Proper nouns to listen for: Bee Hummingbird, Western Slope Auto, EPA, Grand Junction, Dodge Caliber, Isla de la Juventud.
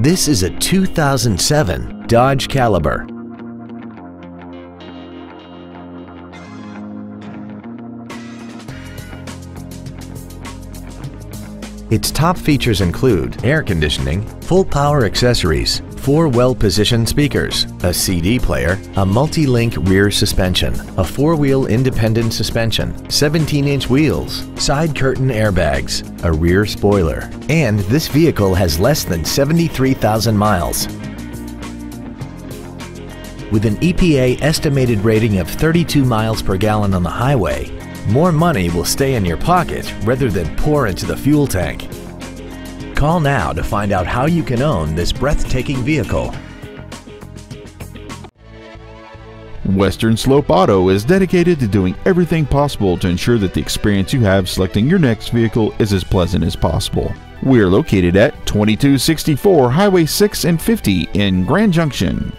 This is a 2007 Dodge Caliber. Its top features include air conditioning, full power accessories, 4 well-positioned speakers, a CD player, a multi-link rear suspension, a 4-wheel independent suspension, 17-inch wheels, side curtain airbags, a rear spoiler, and this vehicle has less than 73,000 miles. With an EPA estimated rating of 32 miles per gallon on the highway, more money will stay in your pocket rather than pour into the fuel tank. Call now to find out how you can own this breathtaking vehicle. Western Slope Auto is dedicated to doing everything possible to ensure that the experience you have selecting your next vehicle is as pleasant as possible. We are located at 2264 Highway 6 and 50 in Grand Junction.